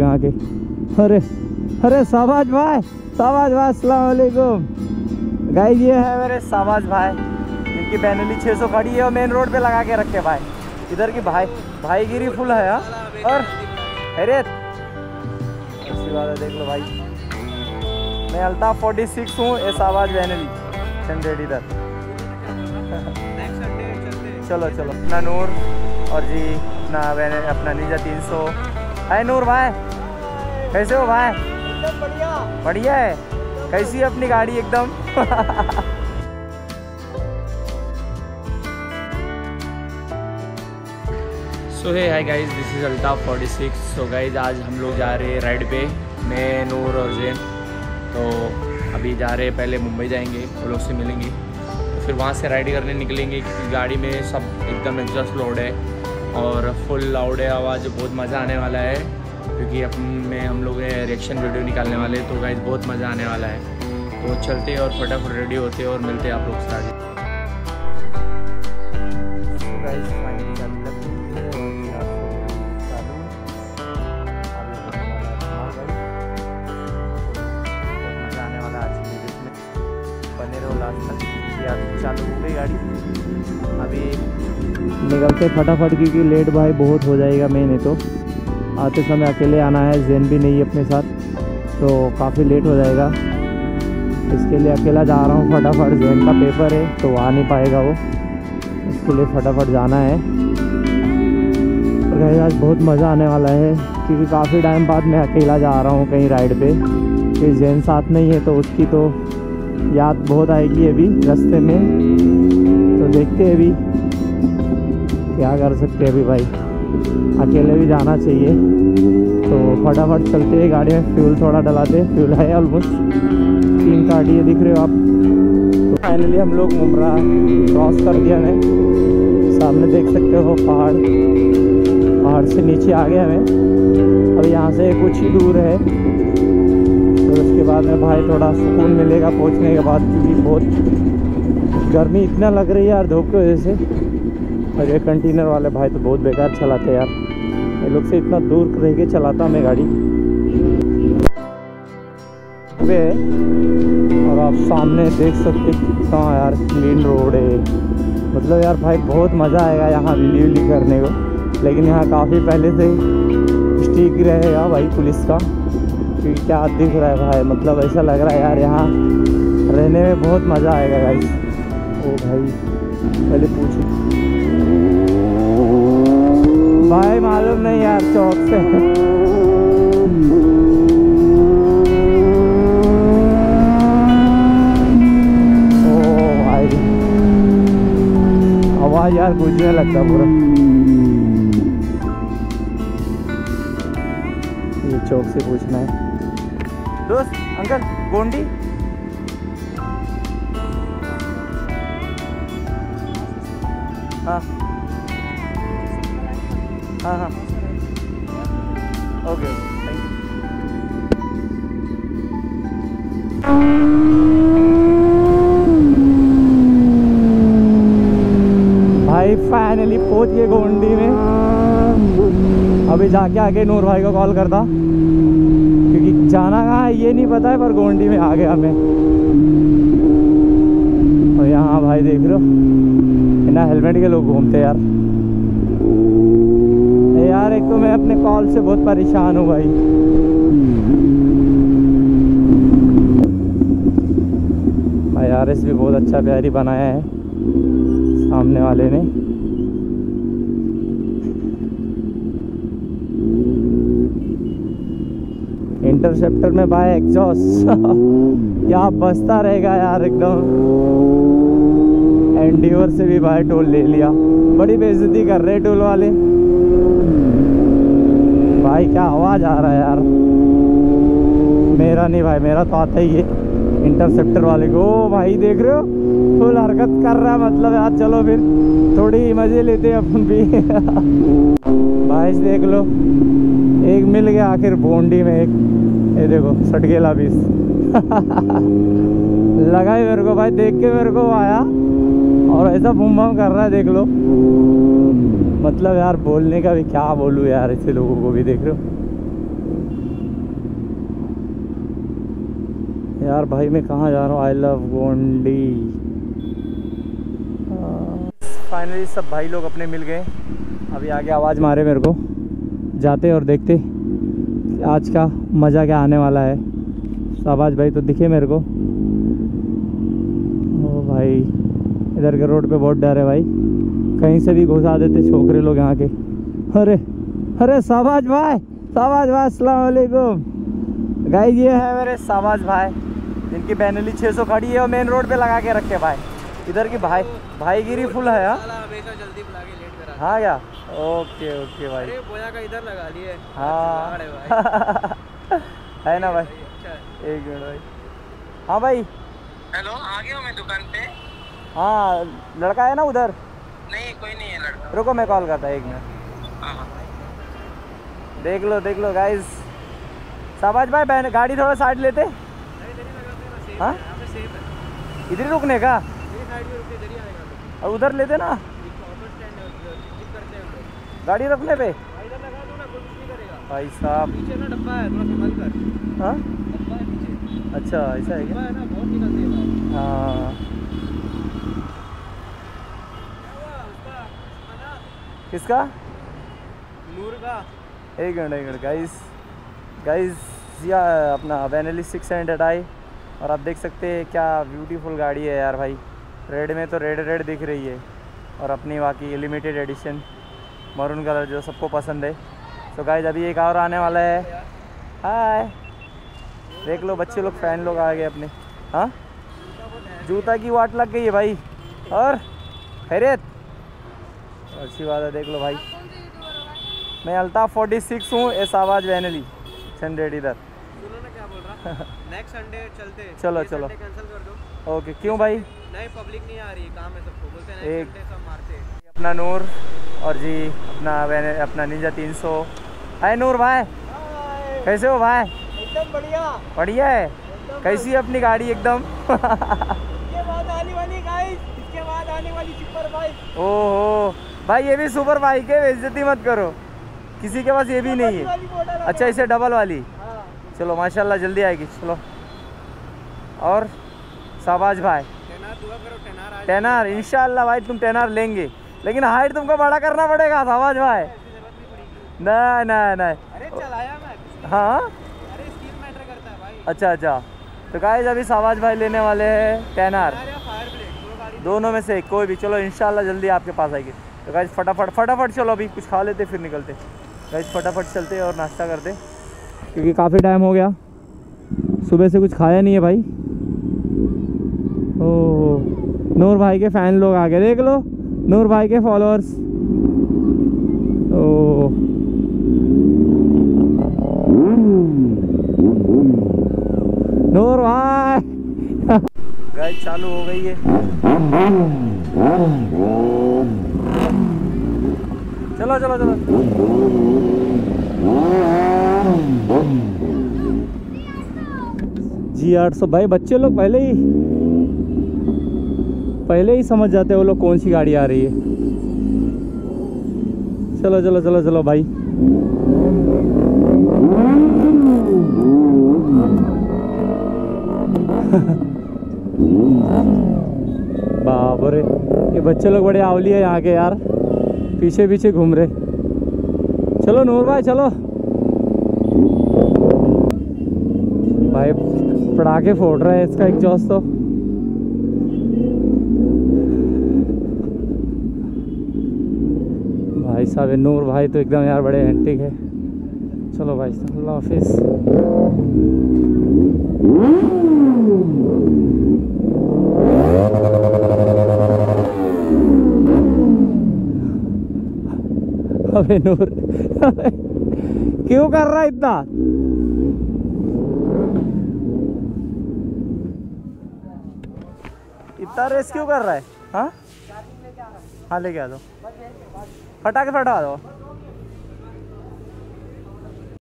लोग यहाँ के। अरे अरे शाहबाज भाई, शाहबाज भाई अस्सलाम वालेकुम। गाइस ये है मेरे शाहबाज भाई जिनकी वैनेली 600 खड़ी है और मेन रोड पे लगा के रखे भाई। इधर की भाई भाईगिरी फुल है यार। और अरे अच्छी बात है, देख लो भाई मैं अल्टा 46 हूँ, ये शाहबाज वैनेली। इधर चलो चलो अपना नूर और जी ना मैंने अपना नींजा 300। हाय नूर भाई, कैसे हो भाई? एकदम बढ़िया बढ़िया है। कैसी है अपनी गाड़ी एकदम? So hey hi guys, this is Alta 46। So guys आज हम लोग जा रहे हैं राइड पे, मैं नूर और जेन। तो अभी जा रहे हैं, पहले मुंबई जाएंगे, वो लोग से मिलेंगे, फिर वहाँ से राइड करने निकलेंगे। गाड़ी में सब एकदम एग्जॉस्ट लोड है और फुल लाउड है आवाज़, बहुत मज़ा आने वाला है क्योंकि अपने हम लोग रिएक्शन वीडियो निकालने वाले हैं। तो गाइस बहुत मज़ा आने वाला है, तो चलते और फटाफट रेडी होते और मिलते हैं आप लोग से आगे। मज़ा आने वाला आज के दिन में, बने रहो लास्ट तक। चालू हो गई गाड़ी, अभी निकलते फटाफट क्योंकि लेट भाई बहुत हो जाएगा। मैंने तो आते समय अकेले आना है, जेन भी नहीं अपने साथ, तो काफ़ी लेट हो जाएगा। इसके लिए अकेला जा रहा हूँ फटाफट, जेन का पेपर है तो आ नहीं पाएगा वो, इसके लिए फटाफट जाना है। तो आज बहुत मज़ा आने वाला है क्योंकि काफ़ी टाइम बाद मैं अकेला जा रहा हूँ कहीं राइड पर, कि जेन साथ नहीं है तो उसकी तो याद बहुत आएगी अभी रास्ते में। तो देखते हैं अभी क्या कर सकते हैं। अभी भाई अकेले भी जाना चाहिए, तो फटाफट चलते हैं। गाड़ी में फ्यूल थोड़ा डलाते, फ्यूल है ऑलमोस्ट 3 गाड़ी है, दिख रहे हो आप। तो फाइनली हम लोग उमरा क्रॉस कर दिया है, सामने देख सकते हो पहाड़, पहाड़ से नीचे आ गया मैं। अब यहाँ से कुछ ही दूर है, उसके बाद में भाई थोड़ा सुकून मिलेगा पहुंचने के बाद, क्योंकि बहुत गर्मी इतना लग रही है यार धूप की वजह से। और ये कंटेनर वाले भाई तो बहुत बेकार चलाते यार, ये लोग से इतना दूर रह के चलाता मैं गाड़ी। और आप सामने देख सकते कितना यार क्लीन रोड है, मतलब यार भाई बहुत मज़ा आएगा यहाँ डिलीवरी करने को। लेकिन यहाँ काफ़ी पहले से स्टिक रहेगा भाई पुलिस का, क्योंकि क्या दिख रहा है भाई, मतलब ऐसा लग रहा है यार यहाँ रहने में बहुत मज़ा आएगा गाइस। ओ भाई पहले पूछो भाई, मालूम नहीं यार चौक से। ओ भाई आवाज़ यार गूंजने लगता पूरा, चौक से पूछना है। दोस्त अंकल गोंडी, हाँ हाँ हाँ ओके थैंक यू। भाई फाइनली पहुंच गए गोंडी में, अभी जाके आके नूर भाई को कॉल करता, जाना कहाँ है ये नहीं पता है, पर गोंडी में आ गया मैं। और यहाँ भाई देख लो ना हेलमेट के लोग घूमते यार। यार एक तो मैं अपने कॉल से बहुत परेशान हूँ भाई। IRS भी बहुत अच्छा प्यारी बनाया है सामने वाले ने। इंटरसेप्टर में भाई एग्जॉस्ट क्या बसता रहेगा यार एकदम। एंडेवर से भी भाई टोल ले लिया, बड़ी बेइज्जती कर रहे टोल वाले भाई। क्या आवाज़ आ रहा है यार, मेरा नहीं भाई, मेरा तो आता ही है इंटरसेप्टर वाले को। ओ भाई देख रहे हो फुल हरकत कर रहा, मतलब यार चलो फिर थोड़ी मज़े लेते अपन भी। भाई देख लो एक मिल गया आखिर गोंडी में, एक ये देखो सटकेला बीस। लगा ही मेरे को भाई, देख के मेरे को आया और ऐसा बूम बम कर रहा है देख लो, मतलब यार बोलने का भी क्या बोलूँ यार ऐसे लोगों को भी। देख रहे हो यार भाई मैं कहाँ जा रहा हूँ, आई लव गोंडी। फाइनली सब भाई लोग अपने मिल गए। अभी आगे आवाज़ मारे मेरे को, जाते और देखते कि आज का मज़ा क्या आने वाला है। शाहबाज भाई तो दिखे मेरे को। ओ भाई इधर के रोड पे बहुत डर है भाई, कहीं से भी घुसा देते छोकरे लोग यहाँ के। अरे अरे शाहबाज भाई, शाहबाज भाई अस्सलाम वालेकुम। गाइस ये है मेरे शाहबाज भाई जिनकी वैनेली 600 खड़ी है और मेन रोड पे लगा के रखे भाई। इधर की भाई भाईगिरी फुल है। हाँ क्या, ओके ओके भाई। अरे बोया का इधर लगा लिए। हाँ है ना भाई, एक मिनट भाई। हाँ भाई हेलो, आ गया हूँ मैं दुकान पे। हाँ लड़का है ना उधर? नहीं कोई नहीं है लड़का, रुको मैं कॉल करता एक मिनट। देख लो गाइस, शाहबाज भाई गाड़ी थोड़ा साइड लेते। हाँ इधर ही रुकने का और उधर लेते ना गाड़ी रखने पे। भाई साहब पीछे ना डब्बा है, थोड़ा संभाल कर। हाँ डब्बा है पीछे। अच्छा ऐसा है क्या? ना बहुत निकलते हैं। हाँ किसका? नूर का। एक घंटा गाइस या अपना वैनेली 600 आई और आप देख सकते हैं क्या ब्यूटीफुल गाड़ी है यार भाई। रेड में तो रेड दिख रही है और अपनी बाकी लिमिटेड एडिशन मरून कलर जो सबको पसंद है। तो गाइज अभी एक और आने वाला है। हाय देख लो बच्चे लोग फैन लोग आ गए अपने। हाँ जूता की वाट लग गई है भाई। और खैरियत अच्छी बात है। देख लो भाई मैं अल्टा 46 हूँ। ये शाहबाज वैनेली 600 इधर। नेक्स्ट संडे चलते हैं। चलो चलो कैंसिल कर दो। ओके क्यों भाई? नहीं पब्लिक नहीं आ रही, काम है सबको, बोलते हैं नेक्स्ट संडे सब मारते हैं। अपना नूर और जी अपना निंजा 300। हाय नूर भाई कैसे हो भाई? एकदम बढ़िया। बढ़िया है, कैसी है अपनी गाड़ी? एकदम इसके बाद आने वाली गाइस, इसके बाद आने वाली सुपर बाइक। ओहो भाई ये भी सुपर बाइक है, बेइज्जती मत करो, किसी के पास ये भी नहीं है। अच्छा इसे डबल वाली। चलो माशाल्लाह जल्दी आएगी। चलो और शाहबाज भाई टेनार इंशाल्लाह भाई तुम टेनार लेंगे, लेकिन हाइट तुमको बड़ा करना पड़ेगा शाहबाज भाई। नहीं नहीं नहीं। हाँ अरे स्किल मैटर करता है भाई। अच्छा तो गाइस अभी शाहबाज भाई लेने वाले हैं टेनार, दोनों में से कोई भी। चलो इंशाल्लाह जल्दी आपके पास आएगी। तो गाइस फटाफट चलो अभी कुछ खा लेते फिर निकलते। गाइस फटाफट चलते और नाश्ता करते क्योंकि काफ़ी टाइम हो गया, सुबह से कुछ खाया नहीं है भाई। ओह नूर भाई के फ़ैन लोग आ गए, देख लो नूर भाई के फॉलोअर्स। ओ नूर भाई गाइस चालू हो गई है। चलो चलो चलो जी 800 भाई। बच्चे लोग पहले ही समझ जाते हैं वो लोग कौन सी गाड़ी आ रही है। चलो चलो चलो चलो भाई बाप रे ये बच्चे लोग बड़े आवली है यहाँ के यार, पीछे पीछे घूम रहे। चलो नूर भाई चलो भाई, पटाखे फोड़ रहा है इसका एग्जॉस्ट तो। भाई साहब नूर भाई तो एकदम यार बड़े हैंटिक है। चलो भाई अल्लाह हाफिज़। अबे नूर क्यों कर रहा है इतना? इतना रेस क्यों कर रहा है? हाँ हाँ लेके आ दो, फटाके फटा दो।